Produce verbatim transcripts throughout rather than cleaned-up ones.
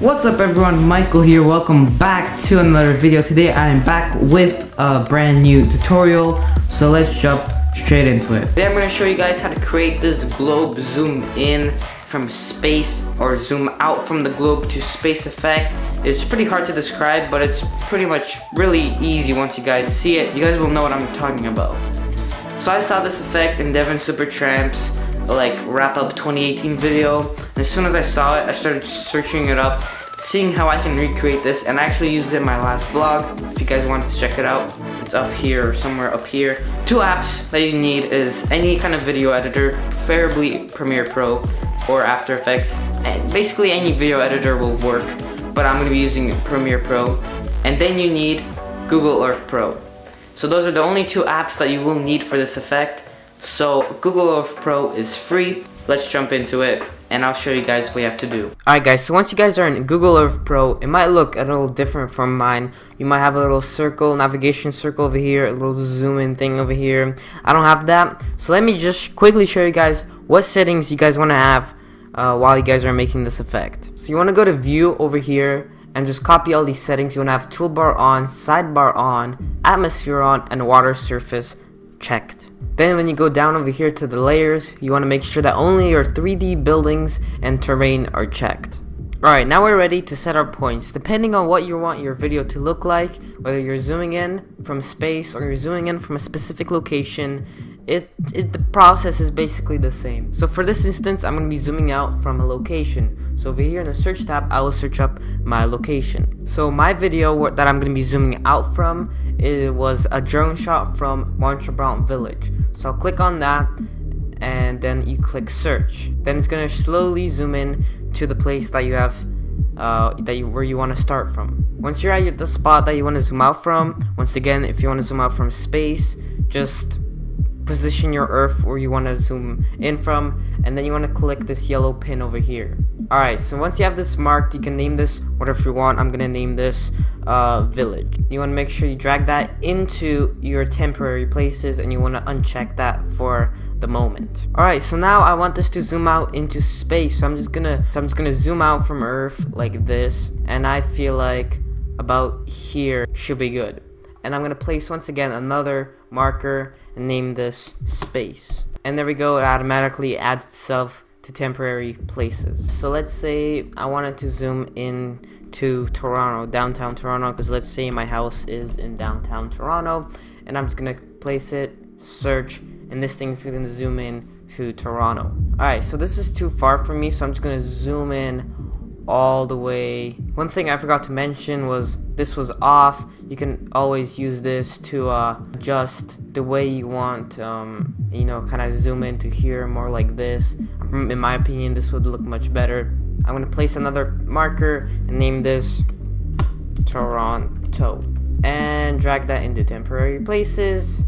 What's up everyone, Michael here. Welcome back to another video. Today I am back with a brand new tutorial, so let's jump straight into it. Today I'm going to show you guys how to create this globe zoom in from space or zoom out from the globe to space effect. It's pretty hard to describe, but it's pretty much really easy once you guys see it. You guys will know what I'm talking about. So I saw this effect in Devin Supertramp's like wrap up twenty eighteen video, and as soon as I saw it I started searching it up, seeing how I can recreate this, and I actually used it in my last vlog. If you guys wanted to check it out, it's up here or somewhere up here. Two apps that you need is any kind of video editor, preferably Premiere Pro or After Effects, and basically any video editor will work, but I'm going to be using Premiere Pro. And then you need Google Earth Pro. So those are the only two apps that you will need for this effect. So Google Earth Pro is free. Let's jump into it and I'll show you guys what you have to do. Alright guys, so once you guys are in Google Earth Pro, it might look a little different from mine. You might have a little circle, navigation circle over here, a little zoom in thing over here. I don't have that. So let me just quickly show you guys what settings you guys want to have uh, while you guys are making this effect. So you want to go to view over here and just copy all these settings. You want to have toolbar on, sidebar on, atmosphere on, and water surface checked. Then when you go down over here to the layers, you want to make sure that only your three D buildings and terrain are checked. Alright, now we're ready to set our points. Depending on what you want your video to look like, whether you're zooming in from space or you're zooming in from a specific location, it, it the process is basically the same. So for this instance, I'm going to be zooming out from a location. So over here in the search tab, I will search up my location. So my video that I'm going to be zooming out from, it was a drone shot from Montrebrant Village. So I'll click on that, and then you click search. Then it's gonna slowly zoom in to the place that you have uh, that you where you want to start from. Once you're at the spot that you want to zoom out from, once again, if you want to zoom out from space, just position your Earth where you want to zoom in from, and then you want to click this yellow pin over here. Alright, so once you have this marked, you can name this whatever you want. I'm gonna name this uh, village. You want to make sure you drag that into your temporary places, and you want to uncheck that for the moment. Alright, so now I want this to zoom out into space, so I'm just gonna so I'm just gonna zoom out from Earth like this, and I feel like about here should be good. And I'm gonna place once again another marker and name this space, and there we go. It automatically adds itself to temporary places. So let's say I wanted to zoom in to Toronto, downtown Toronto, because let's say my house is in downtown Toronto, and I'm just gonna place it, search, and this thing's gonna zoom in to Toronto. Alright, so this is too far from me, so I'm just gonna zoom in all the way. One thing I forgot to mention was this was off. You can always use this to uh, adjust the way you want, um, you know, kind of zoom into here more like this. In my opinion, this would look much better. I'm gonna place another marker and name this Toronto, and drag that into temporary places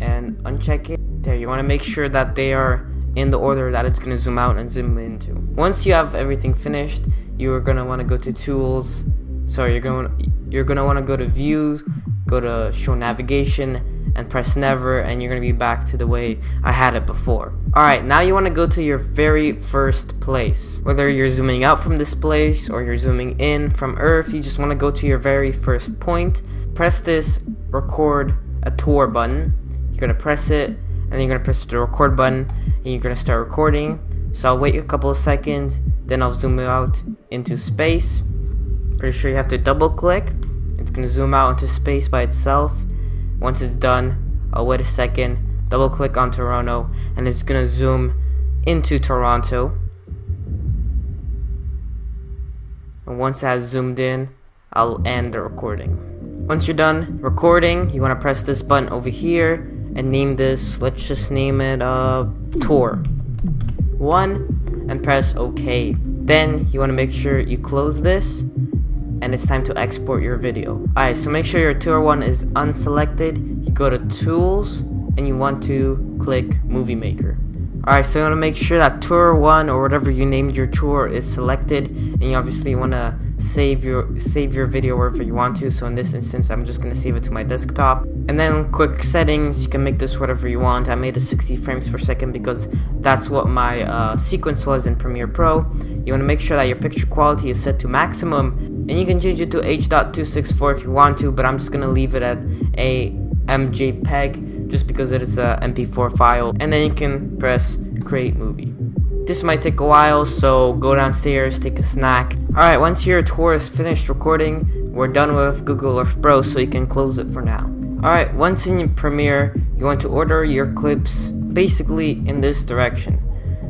and uncheck it. There, you want to make sure that they are in the order that it's gonna zoom out and zoom into. Once you have everything finished, you're gonna want to go to tools. Sorry, you're going you're gonna want to go to views, go to show navigation, and press never, and you're gonna be back to the way I had it before. Alright, now you want to go to your very first place. Whether you're zooming out from this place or you're zooming in from Earth, you just want to go to your very first point. Press this record a tour button. You're gonna press it, and then you're gonna press the record button, and you're gonna start recording. So I'll wait a couple of seconds, then I'll zoom out into space. Pretty sure you have to double click. It's gonna zoom out into space by itself. Once it's done, I'll wait a second, double click on Toronto, and it's gonna zoom into Toronto. And once that's zoomed in, I'll end the recording. Once you're done recording, you wanna press this button over here and name this, let's just name it uh, tour one, and press OK. Then you want to make sure you close this, and it's time to export your video. Alright, so make sure your tour one is unselected. You go to tools, and you want to click movie maker. Alright, so you want to make sure that tour one or whatever you named your tour is selected, and you obviously want to save your save your video wherever you want to. So in this instance, I'm just going to save it to my desktop. And then quick settings, you can make this whatever you want. I made it sixty frames per second because that's what my uh, sequence was in Premiere Pro. You want to make sure that your picture quality is set to maximum, and you can change it to H dot two sixty-four if you want to, but I'm just going to leave it at a M J P E G just because it is a M P four file. And then you can press create movie. This might take a while, so go downstairs, take a snack. Alright, once your tour is finished recording, we're done with Google Earth Pro, so you can close it for now. Alright, once in Premiere, you want to order your clips basically in this direction.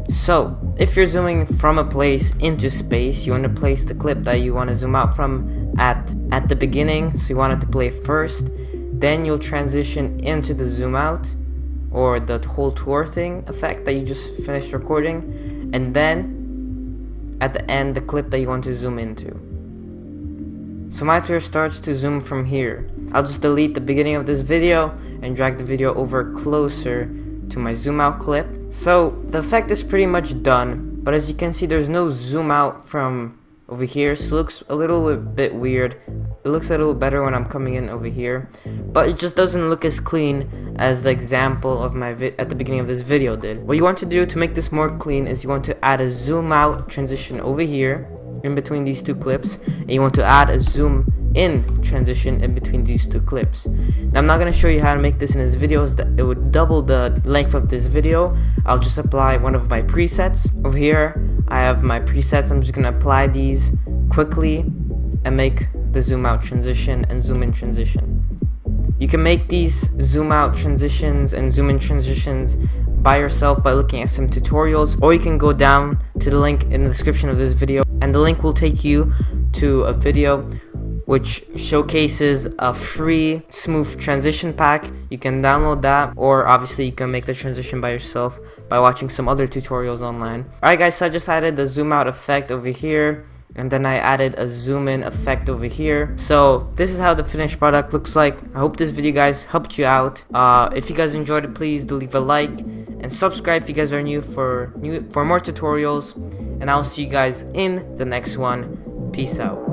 So, if you're zooming from a place into space, you want to place the clip that you want to zoom out from at, at the beginning, so you want it to play first. Then you'll transition into the zoom out, or the whole tour thing effect that you just finished recording, and then at the end the clip that you want to zoom into. So my tour starts to zoom from here. I'll just delete the beginning of this video and drag the video over closer to my zoom out clip. So the effect is pretty much done, but as you can see there's no zoom out from over here, so it looks a little bit weird. It looks a little better when I'm coming in over here, but it just doesn't look as clean as the example of my vi at the beginning of this video did. What you want to do to make this more clean is you want to add a zoom out transition over here in between these two clips, and you want to add a zoom in transition in between these two clips. Now I'm not going to show you how to make this in this video, as it would double the length of this video. I'll just apply one of my presets. Over here I have my presets. I'm just going to apply these quickly and make the zoom out transition and zoom in transition. You can make these zoom out transitions and zoom in transitions by yourself by looking at some tutorials, or you can go down to the link in the description of this video, and the link will take you to a video which showcases a free smooth transition pack. You can download that, or obviously you can make the transition by yourself by watching some other tutorials online. Alright guys, so I just added the zoom out effect over here, and then I added a zoom in effect over here. So this is how the finished product looks like. I hope this video guys helped you out. Uh, if you guys enjoyed it, please do leave a like and subscribe if you guys are new for, new for more tutorials, and I'll see you guys in the next one. Peace out.